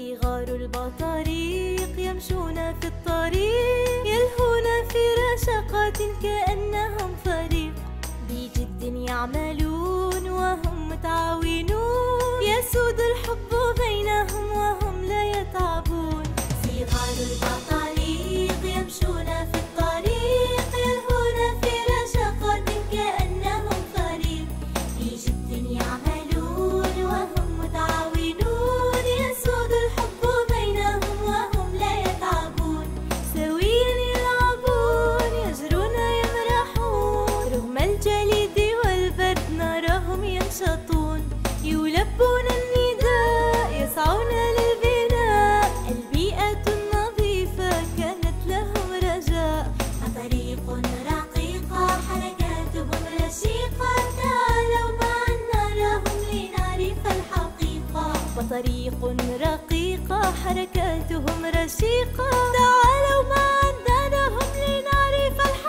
صغار البطاريق يمشون في الطريق، يلهون في رشقات كأنهم فريق، بجد يعملون وهم متعاونون، يسود الحب بينهم وهم لا يتعبون. صغار البطاريق يمشون في الطريق، يلهون في رشقات كأنهم فريق، بجد يعملون وهم متعاونون، يسود الحب بينهم وهم لا يتعبون. سويا يلعبون، يجرون يمرحون، رغم الجليد والبرد نراهم ينشطون، يلبون النداء يسعون للبناء، البيئة النظيفة كانت لهم رجاء. طريق رقيقة، حركات رشيقة، تعالوا معا نراهم لنعرف الحقيقة. وطريق رقيقة، حركاتهم رشيقة، تعالوا معا نراهم لنعرف الحقيقة.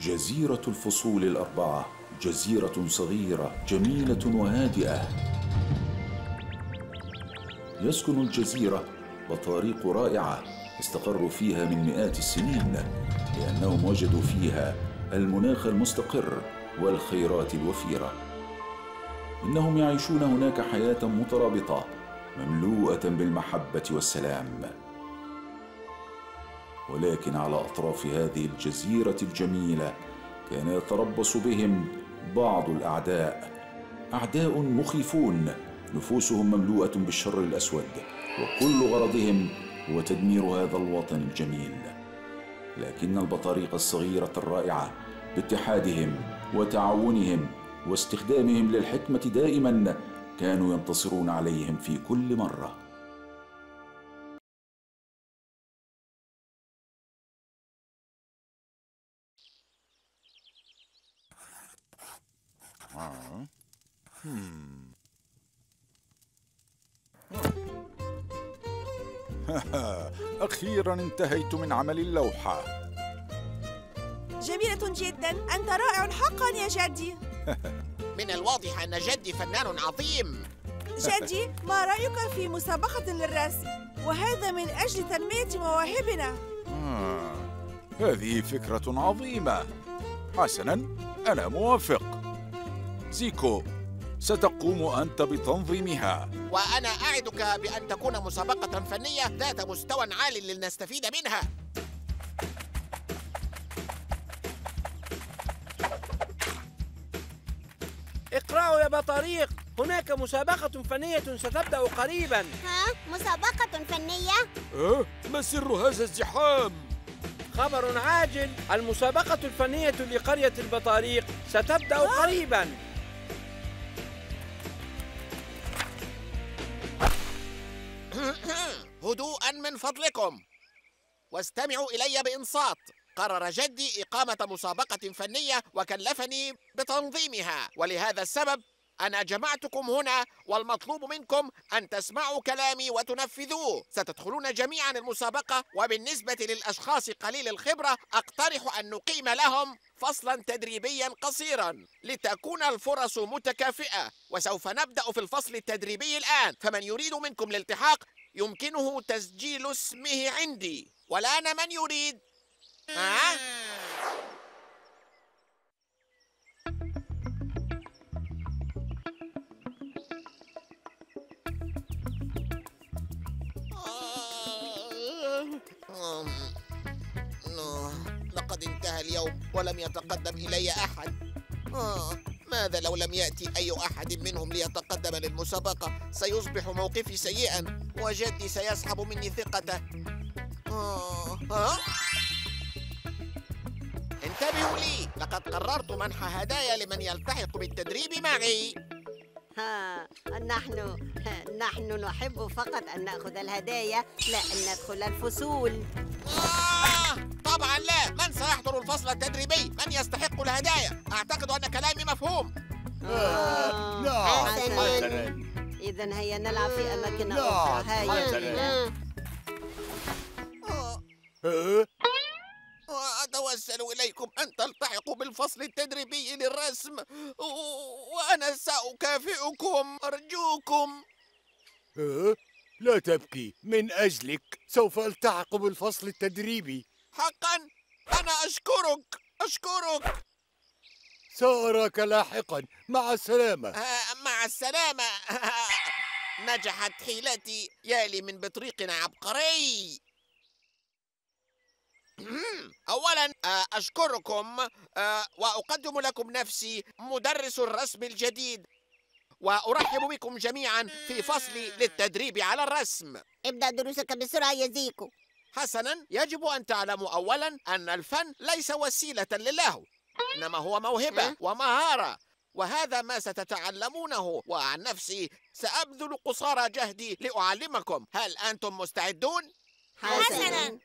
جزيرة الفصول الأربعة، جزيرة صغيرة جميلة وهادئة. يسكن الجزيرة بطاريق رائعة استقروا فيها من مئات السنين، لأنهم وجدوا فيها المناخ المستقر والخيرات الوفيرة. إنهم يعيشون هناك حياة مترابطة مملوءة بالمحبة والسلام. ولكن على أطراف هذه الجزيرة الجميلة كان يتربص بهم بعض الأعداء، أعداء مخيفون، نفوسهم مملوءة بالشر الأسود، وكل غرضهم هو تدمير هذا الوطن الجميل. لكن البطاريق الصغيرة الرائعة باتحادهم وتعاونهم واستخدامهم للحكمة دائما كانوا ينتصرون عليهم في كل مرة. أخيرا انتهيت من عمل اللوحة. جميلة جدا، أنت رائع حقا يا جدي. من الواضح أن جدي فنان عظيم. جدي، ما رأيك في مسابقة للرسم؟ وهذا من أجل تنمية مواهبنا. هذه فكرة عظيمة. حسنا، أنا موافق. زيكو، ستقوم أنت بتنظيمها، وأنا أعدك بأن تكون مسابقة فنية ذات مستوى عال لنستفيد منها. اقرأوا يا بطاريق، هناك مسابقة فنية ستبدأ قريبا. ها؟ مسابقة فنية؟ ما سر هذا الزحام؟ خبر عاجل، المسابقة الفنية لقرية البطاريق ستبدأ قريبا. هدوءا من فضلكم، واستمعوا إلي بإنصات. قرر جدي إقامة مسابقة فنية وكلفني بتنظيمها، ولهذا السبب أنا جمعتكم هنا، والمطلوب منكم أن تسمعوا كلامي وتنفذوه. ستدخلون جميعا المسابقة، وبالنسبة للأشخاص قليل الخبرة أقترح أن نقيم لهم فصلا تدريبيا قصيرا لتكون الفرص متكافئة. وسوف نبدأ في الفصل التدريبي الآن، فمن يريد منكم الالتحاق يمكنه تسجيل اسمه عندي. والآن من يريد؟ لقد انتهى اليوم ولم يتقدم إلي أحد. ماذا لو لم يأتي أي أحد منهم ليتقدم للمسابقة؟ سيصبح موقفي سيئا، وجدي سيسحب مني ثقته. انتبهوا لي، لقد قررت منح هدايا لمن يلتحق بالتدريب معي. ها، نحن نحب فقط أن نأخذ الهدايا، لا أن ندخل الفصول. طبعا لا، من سيحضر الفصل التدريبي؟ من يستحق الهدايا؟ أعتقد أن كلامي مفهوم. حسناً، إذن هيا نلعب في أماكن أخرى. هيا أتوسل إليكم أن تلتحقوا بالفصل التدريبي للرسم، وأنا سأكافئكم، أرجوكم. لا تبكي، من أجلك سوف ألتحق بالفصل التدريبي. حقا؟ أنا أشكرك، أشكرك. سأراك لاحقا، مع السلامة. مع السلامة. نجحت حيلتي، يالي من بطريق عبقري. أولا أشكركم، وأقدم لكم نفسي مدرس الرسم الجديد، وأرحب بكم جميعا في فصلي للتدريب على الرسم. ابدأ دروسك بسرعة يا زيكو. حسنا، يجب أن تعلموا أولا أن الفن ليس وسيلة للهو، إنما هو موهبة ومهارة، وهذا ما ستتعلمونه، وعن نفسي سأبذل قصارى جهدي لأعلمكم. هل أنتم مستعدون؟ حسنا.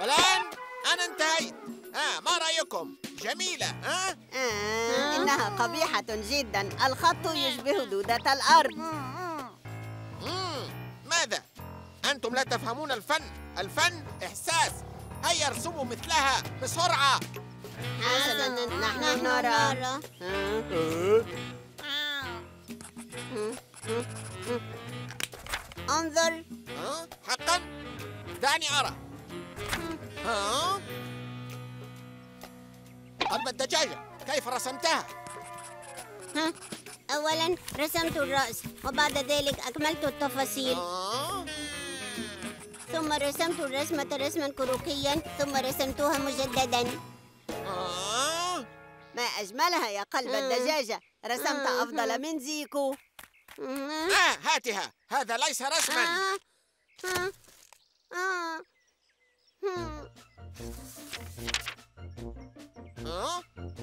والآن أنا انتهيت. ما رأيكم؟ جميلة، ها؟ إنها قبيحة جدا، الخط يشبه دودة الأرض. ماذا؟ أنتم لا تفهمون الفن، الفن إحساس. هيا ارسموا مثلها بسرعة. حسناً، نحن نرى. انظر. حقاً؟ دعني أرى. قلب الدجاجة، كيف رسمتها؟ أولاً رسمت الرأس، وبعد ذلك أكملت التفاصيل. ثم رسمت الرسمة رسما كروكيا، ثم رسمتها مجددا. ما أجملها يا قلب الدجاجة، رسمت أفضل من زيكو. هاتها، هذا ليس رسما.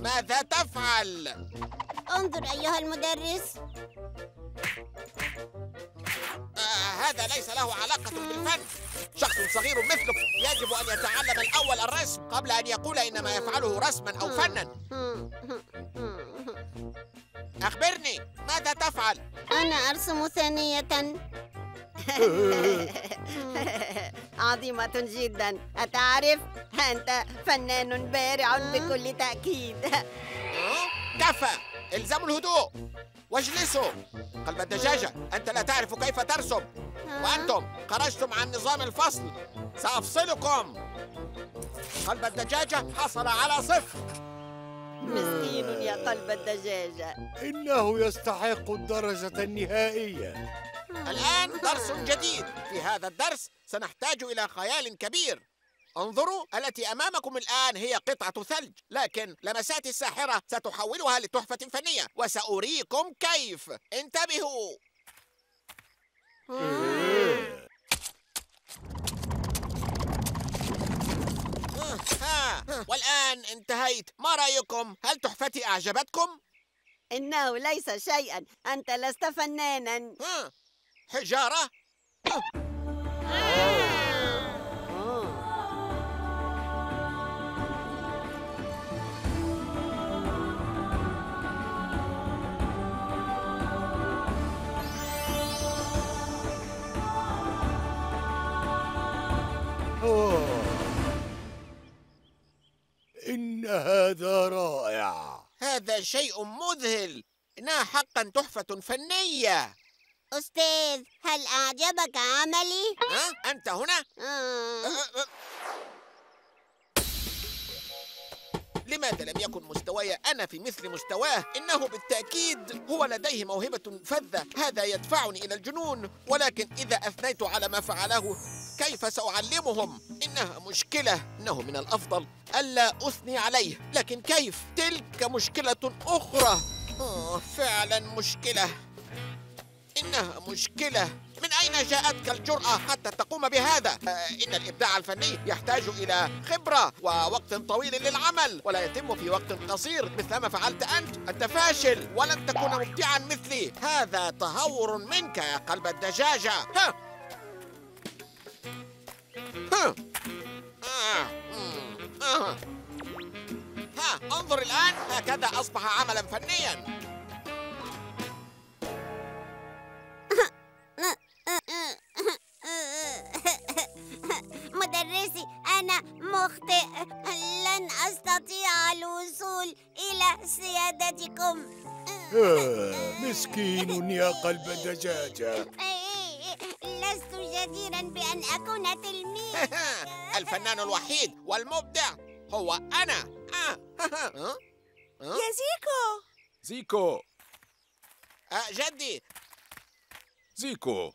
ماذا تفعل؟ انظر أيها المدرس. هذا ليس له علاقة بالفن. شخص صغير مثلك يجب أن يتعلم الأول الرسم قبل أن يقول إن ما يفعله رسماً أو فناً. أخبرني، ماذا تفعل؟ أنا أرسم ثانية. عظيمة جداً، أتعرف؟ أنت فنان بارع بكل تأكيد. كفى، إلزموا الهدوء واجلسوا. قلب الدجاجة، أنت لا تعرف كيف ترسم، وأنتم خرجتم عن نظام الفصل، سأفصلكم. قلب الدجاجة حصل على صفر. مسكين يا قلب الدجاجة، إنه يستحق الدرجة النهائية. الآن درس جديد، في هذا الدرس سنحتاج إلى خيال كبير. انظروا، التي أمامكم الآن هي قطعة ثلج، لكن لمساتي الساحرة ستحولها لتحفة فنية، وسأريكم كيف. انتبهوا. والآن انتهيت، ما رأيكم؟ هل تحفتي أعجبتكم؟ إنه ليس شيئا، أنت لست فنانا. حجارة؟ إن هذا رائع، هذا شيء مذهل، إنها حقا تحفة فنية. أستاذ، هل أعجبك عملي؟ أنت هنا؟ لماذا لم يكن مستواي أنا في مثل مستواه؟ إنه بالتأكيد هو لديه موهبة فذة، هذا يدفعني إلى الجنون، ولكن إذا أثنيت على ما فعله كيف سأعلمهم؟ إنها مشكلة، إنه من الأفضل ألا أثني عليه، لكن كيف؟ تلك مشكلة أخرى، فعلا مشكلة، إنها مشكلة. من أين جاءتك الجرأة حتى تقوم بهذا؟ إن الإبداع الفني يحتاج إلى خبرة ووقت طويل للعمل، ولا يتم في وقت قصير مثلما فعلت أنت. أنت فاشل ولن تكون مبدعا مثلي، هذا تهور منك يا قلب الدجاجة. ها. ها. ها. ها. انظر الآن، هكذا أصبح عملا فنيا. مدرسي، أنا مخطئ، لن أستطيع الوصول إلى سيادتكم. مسكين يا قلب دجاجة. لست جديرا بأن أكون تلميذ. الفنان الوحيد والمبدع هو أنا. يا زيكو. زيكو. جدي. زيكو،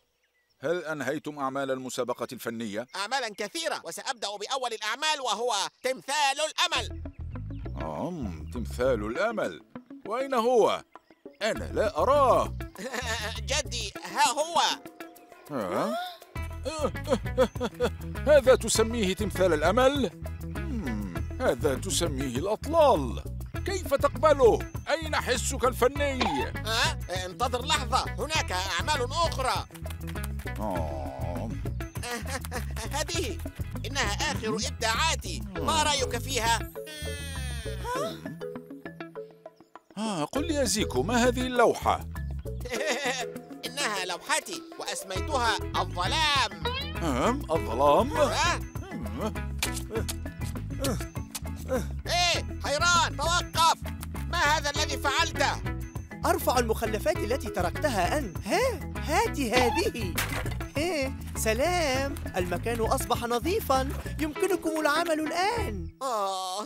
هل أنهيتم أعمال المسابقة الفنية؟ أعمالا كثيرة، وسأبدأ بأول الأعمال وهو تمثال الأمل. تمثال الأمل، وأين هو؟ أنا لا أراه. جدي، ها هو. هذا تسميه تمثال الأمل؟ هذا تسميه الأطلال. كيف تقبله؟ أين حسك الفني؟ انتظر لحظة، هناك أعمال أخرى. هذه إنها آخر إبداعاتي، ما رأيك فيها؟ قل لي يا زيكو، ما هذه اللوحة؟ إنها لوحتي، وأسميتها الظلام. الظلام؟ إيه، حيران، توقف! ما هذا الذي فعلته؟ أرفع المخلفات التي تركتها أنت. هاتي هذه. سلام، المكان أصبح نظيفاً، يمكنكم العمل الآن.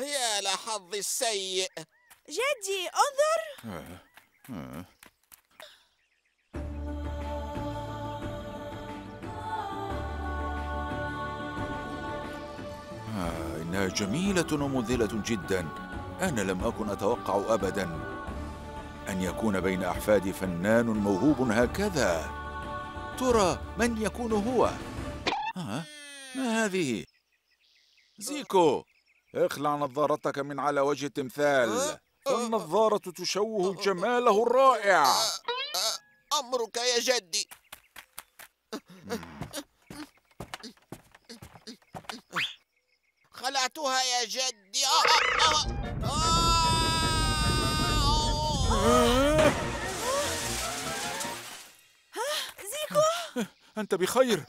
يا لحظ السيء. جدي، انظر. إنها جميلة ومذهلة جداً. أنا لم أكن أتوقع أبداً أن يكون بين أحفادي فنان موهوب هكذا. ترى من يكون هو؟ ما هذه؟ زيكو، اخلع نظارتك من على وجه التمثال، فالنظارة تشوه جماله الرائع. أمرك يا جدي. خلعتها يا جدي. زيكو، أنت بخير؟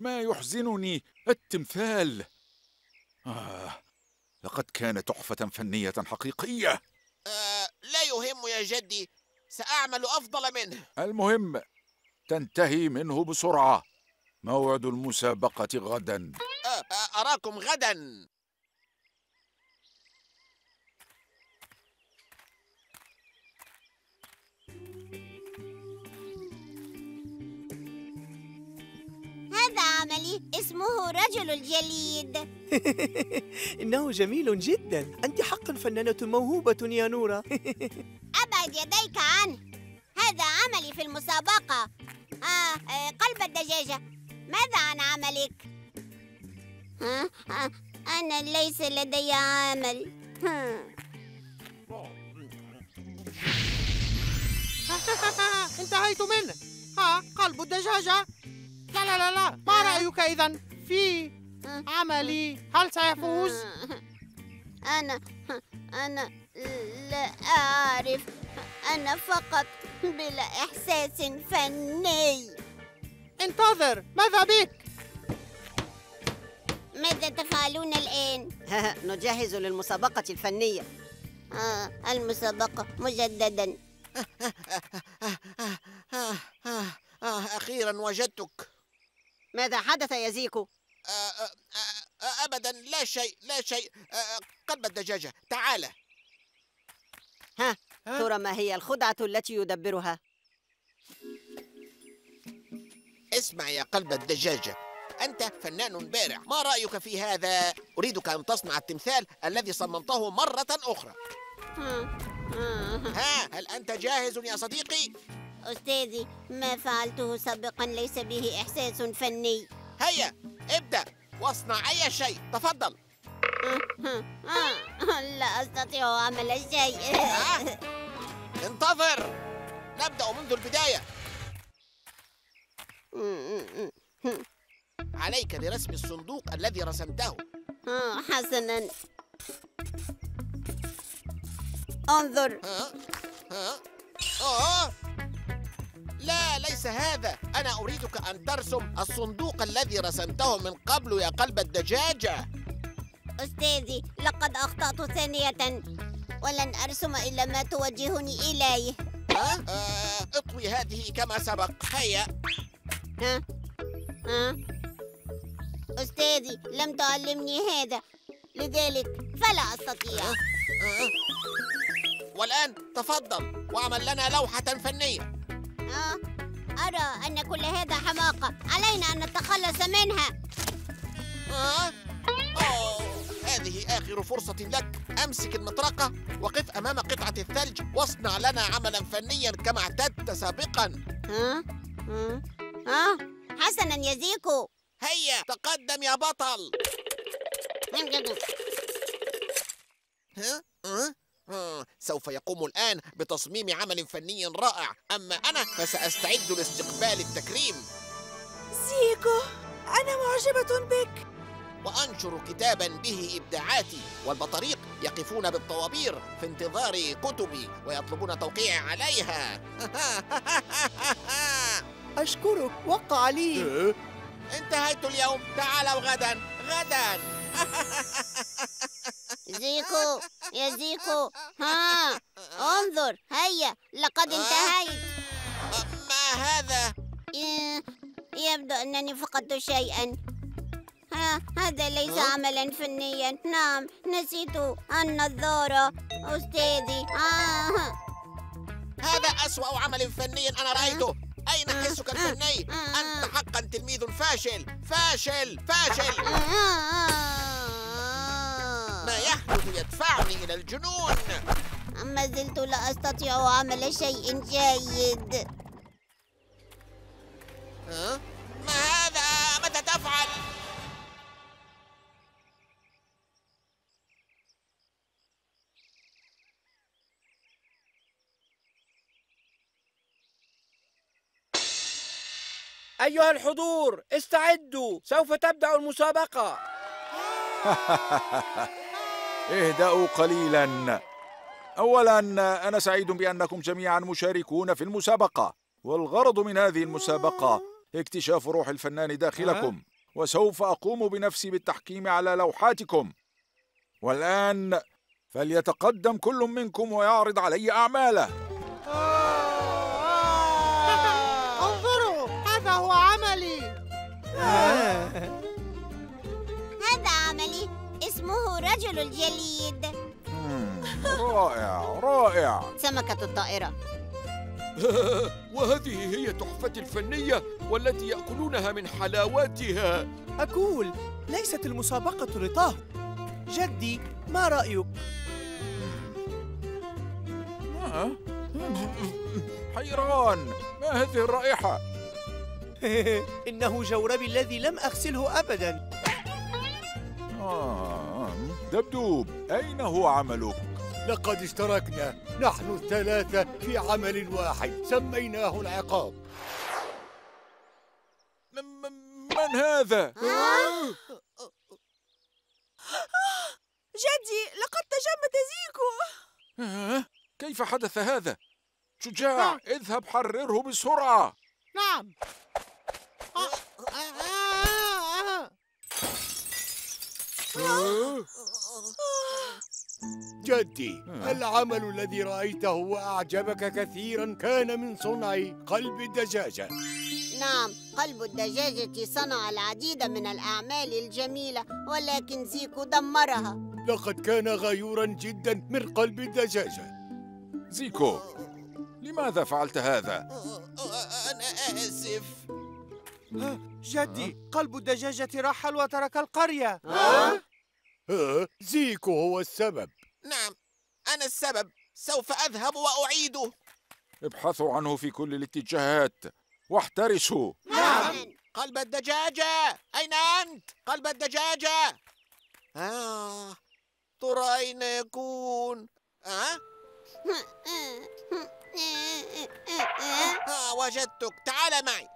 ما يحزنني التمثال. لقد كان تحفة فنية حقيقية. لا يهم يا جدي، سأعمل أفضل منه. المهم تنتهي منه بسرعة. موعد المسابقة غدا. أراكم غدا. هذا عملي، اسمه رجل الجليد. إنه جميل جدا، أنت حقا فنانة موهوبة يا نورة. أبعد يديك عنه، هذا عملي في المسابقة. قلب الدجاجة، ماذا عن عملك؟ أنا ليس لدي عمل. انتهيت منه. قلب الدجاجة. لا لا لا لا، ما رأيك إذن في عملي؟ هل سيفوز؟ أنا لا أعرف، أنا فقط بلا إحساس فني. انتظر، ماذا بك؟ ماذا تفعلون الآن؟ نجهز للمسابقة الفنية. المسابقة مجددا. أخيرا وجدتك. ماذا حدث يا زيكو؟ أبدا لا شيء، لا شيء. قلب الدجاجة، تعال. ها ترى ما هي الخدعة التي يدبرها؟ اسمع يا قلب الدجاجة، أنت فنان بارع، ما رأيك في هذا؟ أريدك أن تصنع التمثال الذي صممته مرة أخرى. ها، هل أنت جاهز يا صديقي؟ أستاذي، ما فعلته سابقا ليس به إحساس فني. هيا ابدأ واصنع أي شيء، تفضل. لا أستطيع عمل شيء. انتظر، نبدأ منذ البداية. عليك برسم الصندوق الذي رسمته. حسناً، انظر. لا، ليس هذا، أنا أريدك أن ترسم الصندوق الذي رسمته من قبل يا قلب الدجاجة. أستاذي، لقد أخطأت ثانية، ولن أرسم إلا ما توجهني إليه. اطوي هذه كما سبق، هيا. أستاذي، لم تعلمني هذا، لذلك فلا أستطيع. والآن تفضل واعمل لنا لوحة فنية. أرى أن كل هذا حماقة، علينا أن نتخلص منها. هذه آخر فرصة لك، أمسك المطرقة وقف أمام قطعة الثلج واصنع لنا عملا فنيا كما اعتدت سابقا. حسنا يا زيكو، هيا تقدم يا بطل. سوف يقوم الآن بتصميم عمل فني رائع، أما أنا فسأستعد لاستقبال التكريم. زيكو، أنا معجبة بك، وأنشر كتابا به إبداعاتي، والبطاريق يقفون بالطوابير في انتظار كتبي ويطلبون توقيع عليها. أشكرك، وقع لي. انتهيت اليوم، تعالوا غدا. زيكو، يا زيكو، ها انظر، هيا لقد انتهيت. ما هذا؟ يبدو أنني فقدت شيئا. هذا ليس عملا فنيا. نعم، نسيت النظارة أستاذي. هذا أسوأ عمل فني أنا رأيته. أين حسك الفني؟ أنت حقا تلميذ فاشل، فاشل، فاشل. ما يحدث يدفعني إلى الجنون. ما زلت لا أستطيع عمل شيء جيد. ما هذا؟ ماذا تفعل؟ أيها الحضور، استعدوا، سوف تبدأ المسابقة. اهدأوا قليلا. أولا، أنا سعيد بأنكم جميعا مشاركون في المسابقة، والغرض من هذه المسابقة اكتشاف روح الفنان داخلكم، وسوف أقوم بنفسي بالتحكيم على لوحاتكم. والآن فليتقدم كل منكم ويعرض علي أعماله. انظروا، هذا هو عملي. هذا عملي، اسمه رجل الجليد. رائع، رائع. سمكة الطائرة. وهذه هي تحفتي الفنية والتي يأكلونها من حلاوتها. أقول، ليست المسابقة رطاه. جدي، ما رأيك؟ حيران، ما هذه الرائحة؟ إنه جوربي الذي لم أغسله أبداً. دبدوب، أين هو عملك؟ لقد اشتركنا نحن الثلاثة في عمل واحد سميناه العقاب. من هذا؟ جدي، لقد تجمد زيكو. كيف حدث هذا؟ شجاع، اذهب حرره بسرعة. نعم. جدي، العمل الذي رأيته وأعجبك كثيراً كان من صنع قلب الدجاجة. نعم، قلب الدجاجة صنع العديد من الأعمال الجميلة، ولكن زيكو دمرها. لقد كان غيورا جدا من قلب الدجاجة. زيكو، لماذا فعلت هذا؟ أنا آسف. جدي، قلب الدجاجة رحل وترك القرية. زيكو هو السبب. نعم، أنا السبب. سوف أذهب وأعيده. ابحثوا عنه في كل الاتجاهات واحترسوا. نعم. قلب الدجاجة، أين أنت؟ قلب الدجاجة. ترى أين يكون؟ وجدتك، تعال معي.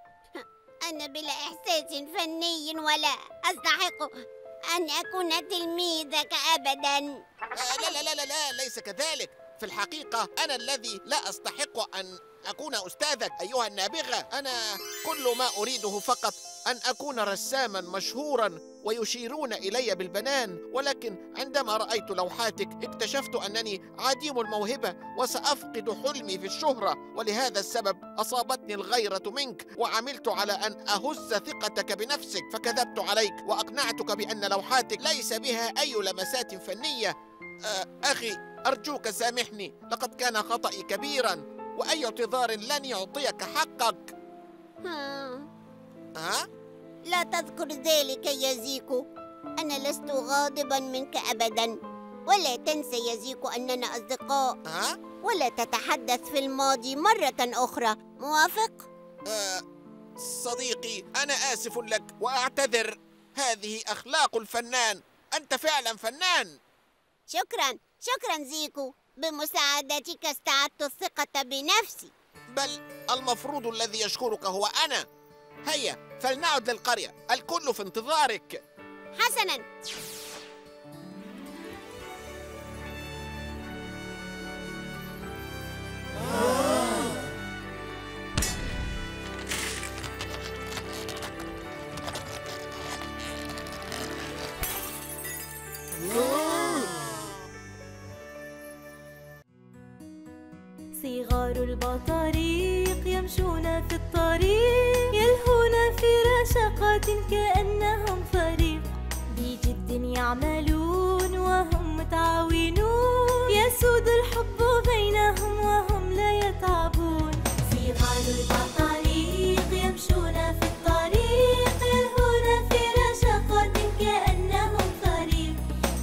أنا بلا إحساس فني ولا أستحق أن أكون تلميذك أبداً. لا لا لا لا، ليس كذلك. في الحقيقة أنا الذي لا أستحق أن أكون أستاذك أيها النابغة. أنا كل ما أريده فقط أن أكون رساماً مشهوراً ويشيرون إلي بالبنان، ولكن عندما رأيت لوحاتك اكتشفت أنني عديم الموهبة وسأفقد حلمي في الشهرة، ولهذا السبب أصابتني الغيرة منك وعملت على أن أهز ثقتك بنفسك، فكذبت عليك وأقنعتك بأن لوحاتك ليس بها أي لمسات فنية. أخي، أرجوك سامحني، لقد كان خطأي كبيراً وأي اعتذار لن يعطيك حقك. لا تذكر ذلك يا زيكو، أنا لست غاضباً منك أبداً. ولا تنسى يا زيكو أننا أصدقاء، ولا تتحدث في الماضي مرة أخرى، موافق؟ صديقي، أنا آسف لك وأعتذر. هذه أخلاق الفنان، أنت فعلاً فنان. شكراً، شكراً زيكو، بمساعدتك استعدت الثقة بنفسي. بل المفروض الذي يشكرك هو أنا. هيا فلنعد للقرية، الكل في انتظارك. حسناً. صغار البطاريق يمشون في الطريق، يلهون في رشقات كأنهم فريق، بجد يعملون وهم متعاونون، يسود الحب بينهم وهم لا يتعبون. صغار البطاريق يمشون في الطريق، يلهون في رشقات كأنهم فريق،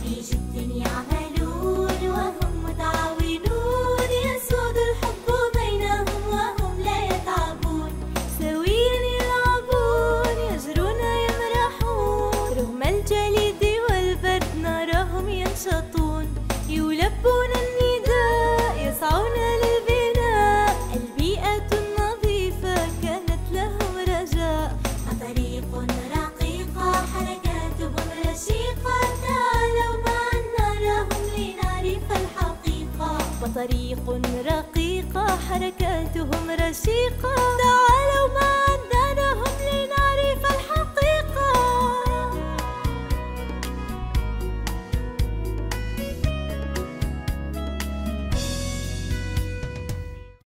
بجد يعملون وهم متعاونون، يسود الحب بينهم وهم لا يتعبون. سويا يلعبون، يجرون يمرحون، رغم الجليد والبرد نراهم ينشطون، يلبون النداء يسعون للبناء، البيئة النظيفة كانت لهم رجاء. طريق رقيقة، حركاتهم رشيقة، تعالوا معا نراهم لنعرف الحقيقة. وطريق رقيقة، حركاتهم رشيقة، تعالوا معا